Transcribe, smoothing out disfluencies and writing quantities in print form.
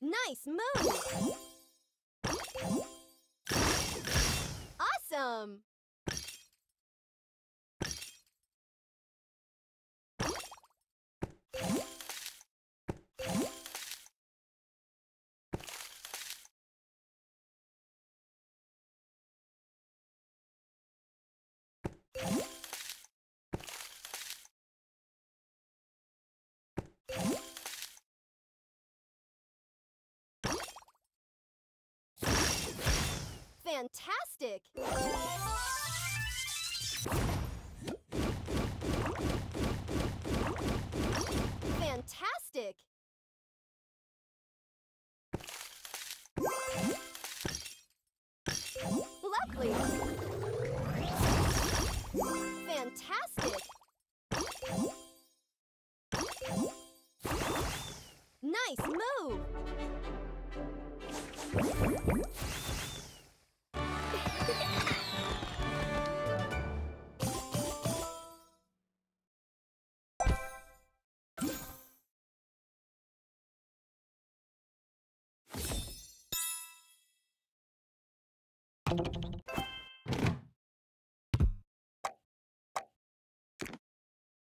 Nice move! Awesome! Fantastic! Fantastic! Lovely! Fantastic! Nice move!